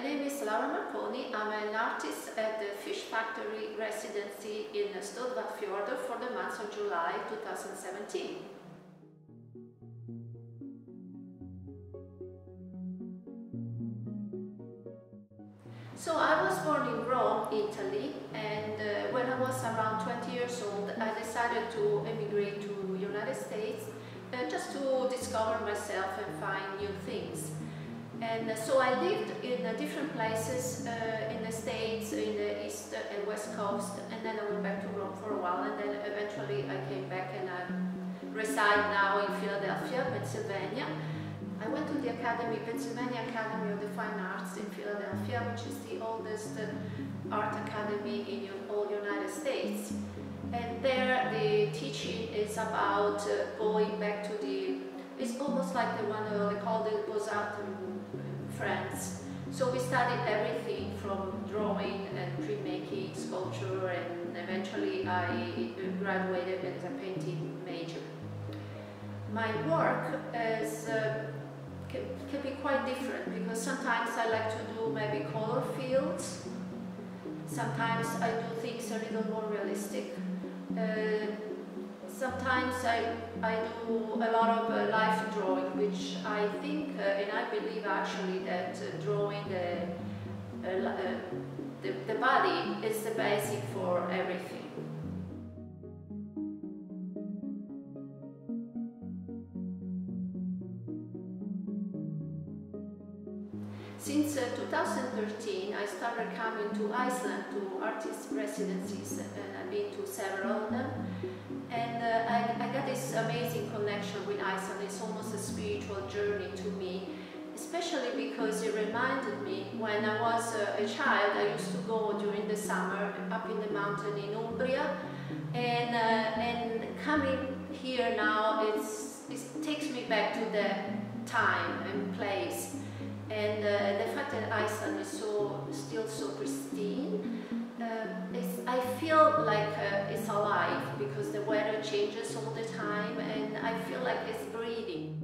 my name is Laura Marconi. I'm an artist at the Fish Factory Residency in Stöðvarfjörður for the month of July 2017. So I was born in Rome, Italy, and when I was around 20 years old, I decided to emigrate to the United States just to discover myself and find new things. And so I lived in different places in the States, in the East and West Coast, and then I went back to Rome for a while, and then eventually I came back and I reside now in Philadelphia, Pennsylvania. I went to the Academy, Pennsylvania Academy of the Fine Arts in Philadelphia, which is the oldest art academy in all the United States. And there the teaching is about going back to the, it's almost like the one they call the Beaux-Arts in France. So we studied everything from drawing and printmaking, sculpture, and eventually I graduated as a painting major. My work is, can be quite different, because sometimes I like to do maybe color fields, sometimes I do things a little more realistic, sometimes I do a lot of life drawing, which I think and I believe actually that drawing the body is the basic for everything. Since 2013, I started coming to Iceland to artist residencies, and I've been to several of them. And I got this amazing connection with Iceland. It's almost a spiritual journey to me, especially because it reminded me when I was a child. I used to go during the summer up in the mountain in Umbria, and coming here now, it takes me back to the time and place. And the fact that Iceland is still so pristine, I feel like it's alive, because the weather changes all the time and I feel like it's breathing.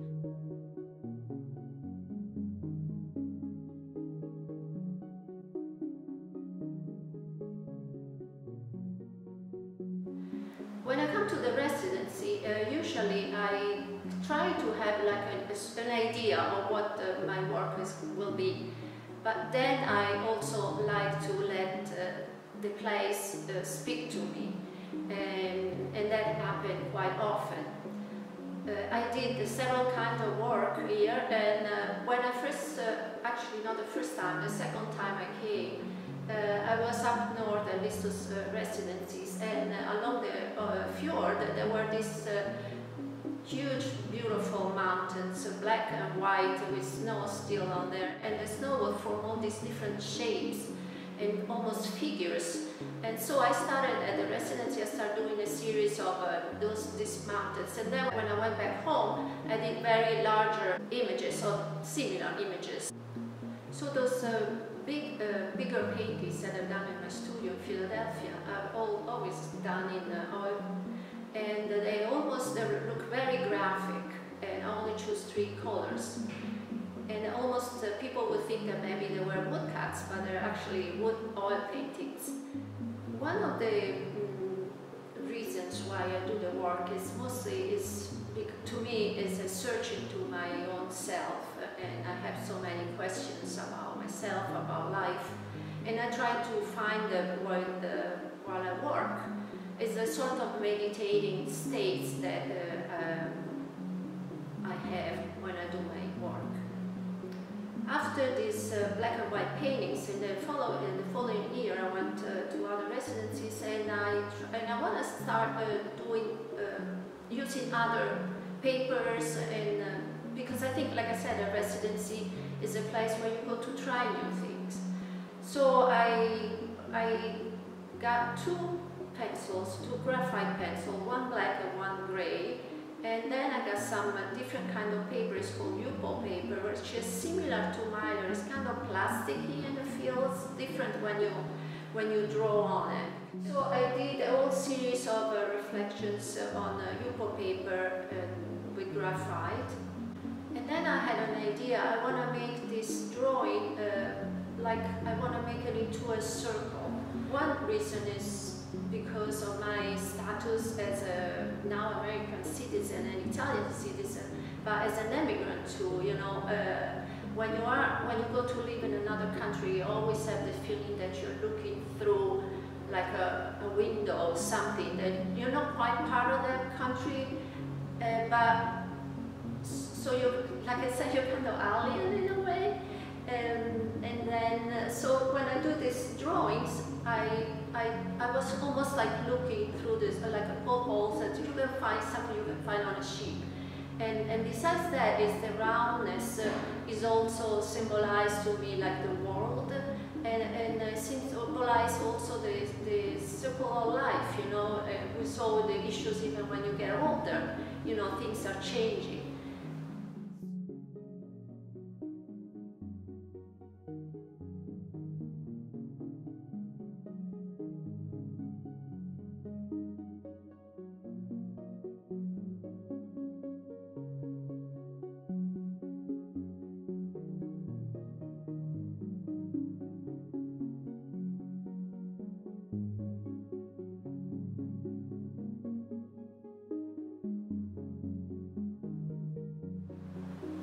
When I come to the residency, usually I try to have like an idea of what my work will be, but then I also like to let the place speak to me, and that happened quite often. I did several kinds of work here, and when I first, actually not the first time, the second time I came, I was up north at Listhús Residencies, and along the fjord there were these huge beautiful mountains, black and white, with snow still on there, and the snow would form all these different shapes and almost figures. And so I started at the residency, I started doing a series of these mountains, and then when I went back home I did very larger images or similar images. So those bigger paintings that I've done in my studio in Philadelphia I've always done in oil, and they almost look very graphic, and I only choose 3 colors. And almost people would think that maybe they were woodcuts, but they're actually wood oil paintings. One of the reasons why I do the work is mostly, to me, is a search into my own self, and I have so many questions about myself, about life, and I try to find them while I work. It's a sort of meditating state that I have when I do my work. After these black and white paintings, in the following year I went to other residencies, and I want to start using other papers, and because I think, like I said, a residency is a place where you go to try new things. So I got 2 pencils, 2 graphite pencils, 1 black and 1 gray, and then I got some different kind of paper. It's called Yupo paper, which is similar to mine. It's kind of plasticky and it feels different when you draw on it. So I did a whole series of reflections on Yupo paper with graphite, and then I had an idea. I want to make this drawing like I want to make it into a circle. One reason is because of my status as a now American citizen and Italian citizen, but as an immigrant too, you know, when you go to live in another country, you always have the feeling that you're looking through like a window or something, that you're not quite part of that country, but so you're, like I said, you're kind of alien in a way. And then, so when I do these drawings, I was almost like looking through this, like a porthole, that you can find something you can find on a ship. And besides that, is the roundness is also symbolized to me like the world, and it symbolizes also the circle of life, you know. We saw the issues even when you get older, you know, things are changing.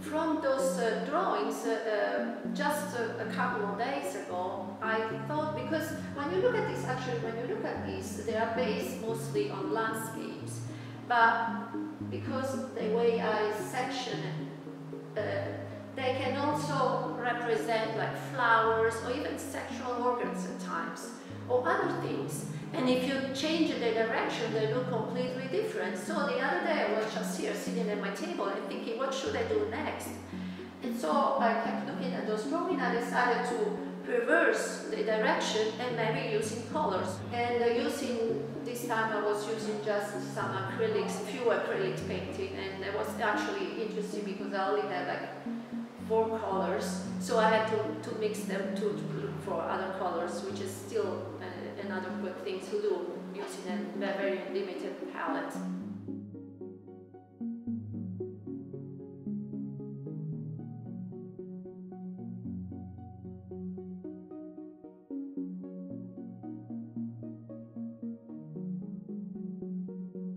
From those drawings, just a couple of days ago, I thought, because when you look at this, actually when you look at these, they are based mostly on landscapes, but because the way I section it, they can also represent like flowers or even sexual organs at times, or other things. And if you change the direction, they look completely different. So the other day I was just here sitting at my table and thinking, what should I do next? And so I kept looking at those drawings and I decided to reverse the direction and maybe using colors. And using, this time I was using just some acrylics, few acrylic painting, and it was actually interesting because I only had like 4 colors. So I had to mix them to look for other colors, which is still another good thing to do using a very limited palette.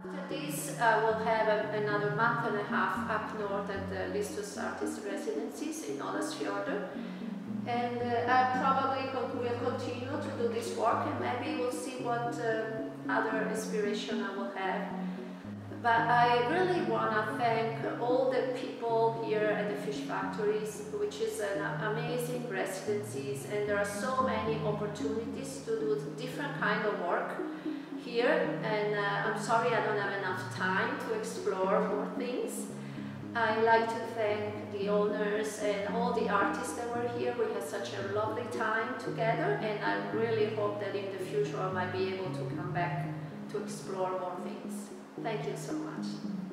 After this, I will have another month and a half up north at the Listhús Residencies in Stöðvarfjörður. And I probably will continue to do this work, and maybe we'll see what other inspiration I will have. But I really want to thank all the people here at the Fish Factories, which is an amazing residencies, and there are so many opportunities to do different kind of work here. And I'm sorry I don't have enough time to explore more things. I'd like to thank the owners and all the artists that were here. We had such a lovely time together, and I really hope that in the future I might be able to come back to explore more things. Thank you so much.